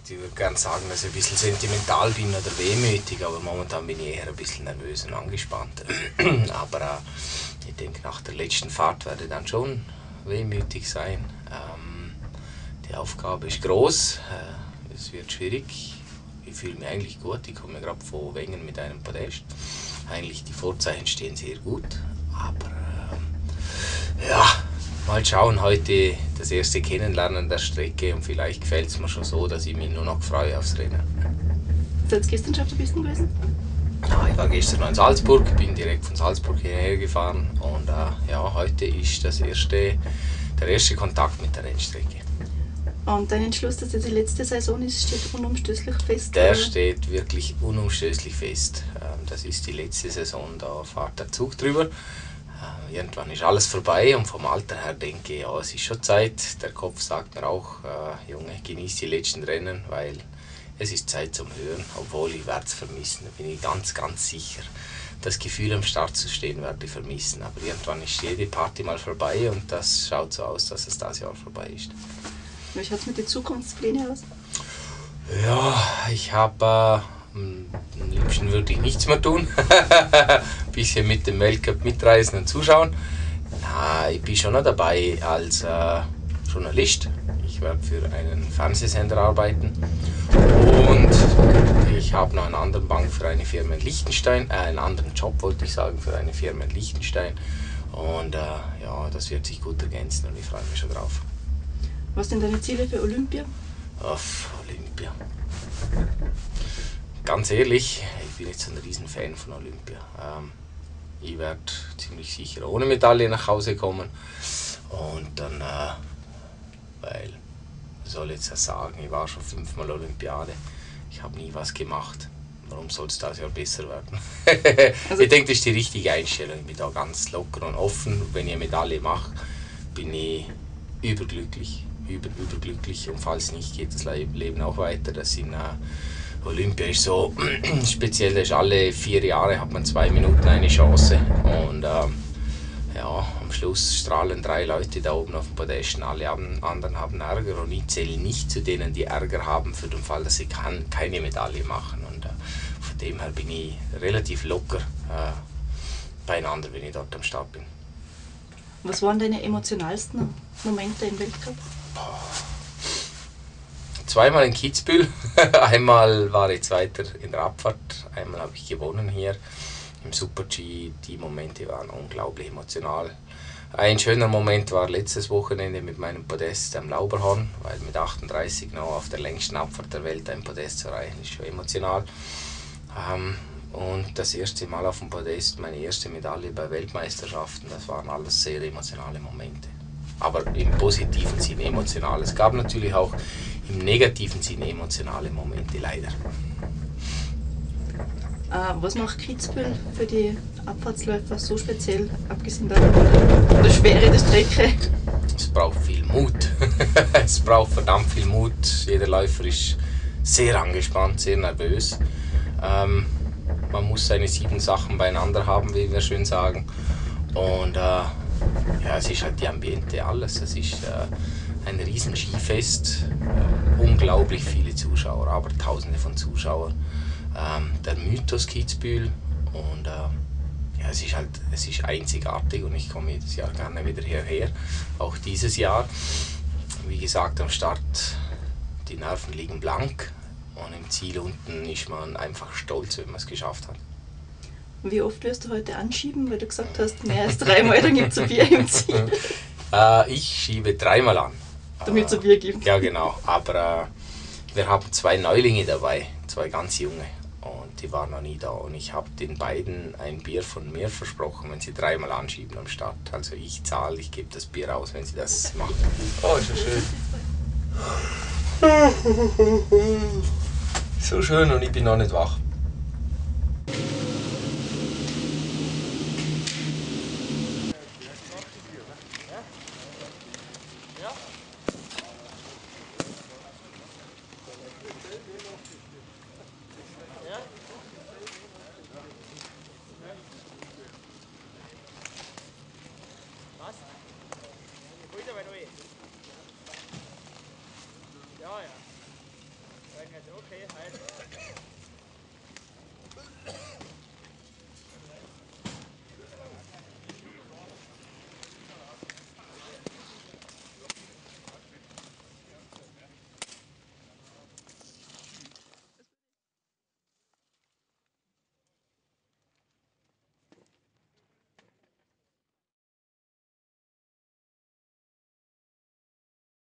gesagt, ich würde gerne sagen, dass ich ein bisschen sentimental bin oder wehmütig, aber momentan bin ich eher ein bisschen nervös und angespannt. Aber ich denke, nach der letzten Fahrt werde ich dann schon wehmütig sein. Die Aufgabe ist groß, es wird schwierig. Ich fühle mich eigentlich gut, ich komme gerade von Wengen mit einem Podest. Eigentlich die Vorzeichen stehen sehr gut, aber ja, mal schauen, heute das erste Kennenlernen der Strecke und vielleicht gefällt es mir schon so, dass ich mich nur noch freue aufs Rennen. Ist das gestern schon auf der Piste gewesen? Ja, ich war gestern noch in Salzburg, bin direkt von Salzburg hierher gefahren und ja, heute ist der erste Kontakt mit der Rennstrecke. Und dein Entschluss, dass das die letzte Saison ist, steht unumstößlich fest? Der steht wirklich unumstößlich fest. Das ist die letzte Saison, da fährt der Zug drüber. Irgendwann ist alles vorbei und vom Alter her denke ich, ja, es ist schon Zeit. Der Kopf sagt mir auch, Junge, genieß die letzten Rennen, weil es ist Zeit zum Hören. Obwohl, ich werde es vermissen, da bin ich ganz, ganz sicher. Das Gefühl, am Start zu stehen, werde ich vermissen. Aber irgendwann ist jede Party mal vorbei und das schaut so aus, dass es das Jahr vorbei ist. Wie schaut es mit den Zukunftsplänen aus? Ja, ich habe am liebsten würde ich nichts mehr tun. Ein bisschen mit dem Weltcup mitreisen und zuschauen. Na, ich bin schon noch dabei als Journalist. Ich werde für einen Fernsehsender arbeiten. Und ich habe noch einen anderen Job für eine Firma in Liechtenstein. Und ja, das wird sich gut ergänzen und ich freue mich schon drauf. Was sind deine Ziele für Olympia? Auf Olympia. Ganz ehrlich, ich bin jetzt ein Riesenfan von Olympia. Ich werde ziemlich sicher ohne Medaille nach Hause kommen. Und dann, weil, was soll ich jetzt sagen, ich war schon 5-mal Olympiade. Ich habe nie was gemacht. Warum soll es das Jahr besser werden? Also ich denke, das ist die richtige Einstellung. Ich bin da ganz locker und offen. Wenn ich eine Medaille mache, bin ich überglücklich. Überglücklich und falls nicht, geht das Leben auch weiter. Das in Olympia ist so speziell, das ist alle 4 Jahre hat man 2 Minuten eine Chance und ja, am Schluss strahlen 3 Leute da oben auf dem Podest, alle anderen haben Ärger und ich zähle nicht zu denen, die Ärger haben für den Fall, dass sie keine Medaille machen und von dem her bin ich relativ locker beieinander, wenn ich dort am Start bin. Was waren deine emotionalsten Momente im Weltcup? 2-mal in Kitzbühel. Einmal war ich Zweiter in der Abfahrt, einmal habe ich gewonnen hier im Super-G. Die Momente waren unglaublich emotional. Ein schöner Moment war letztes Wochenende mit meinem Podest am Lauberhorn, weil mit 38 noch auf der längsten Abfahrt der Welt ein Podest zu erreichen ist schon emotional. Und das erste Mal auf dem Podest, meine erste Medaille bei Weltmeisterschaften, das waren alles sehr emotionale Momente. Aber im positiven Sinne emotional. Es gab natürlich auch im negativen Sinne emotionale Momente, leider. Was macht Kitzbühel für die Abfahrtsläufer so speziell, abgesehen von der Schwere der Strecke? Es braucht viel Mut. Es braucht verdammt viel Mut. Jeder Läufer ist sehr angespannt, sehr nervös. Man muss seine 7 Sachen beieinander haben, wie wir schön sagen. Und ja, es ist halt die Ambiente, alles. Es ist ein riesen Skifest, unglaublich viele Zuschauer, aber Tausende von Zuschauern. Der Mythos Kitzbühel und ja, es ist einzigartig und ich komme jedes Jahr gerne wieder hierher, auch dieses Jahr. Wie gesagt, am Start, die Nerven liegen blank. Und im Ziel unten ist man einfach stolz, wenn man es geschafft hat. Wie oft wirst du heute anschieben, weil du gesagt hast, mehr als 3-mal, dann gibt es ein Bier im Ziel? Ich schiebe 3-mal an. Damit es ein Bier gibt. Ja, genau. Aber wir haben 2 Neulinge dabei, 2 ganz junge. Und die waren noch nie da. Und ich habe den beiden ein Bier von mir versprochen, wenn sie 3-mal anschieben am Start. Also ich zahle, ich gebe das Bier aus, wenn sie das machen. Oh, ist ja schön. So schön und ich bin noch nicht wach. Okay, halt.